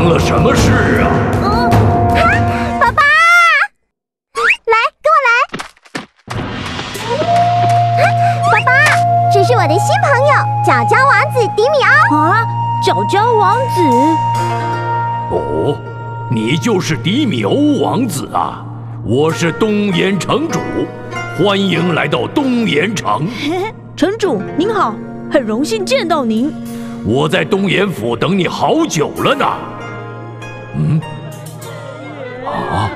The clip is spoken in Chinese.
生了什么事啊？爸爸，来，跟我来。爸爸，这是我的新朋友角角王子迪米欧。啊，角角王子？哦，你就是迪米欧王子啊！我是东岩城主，欢迎来到东岩城。城主您好，很荣幸见到您。 我在东岩府等你好久了呢。嗯，啊，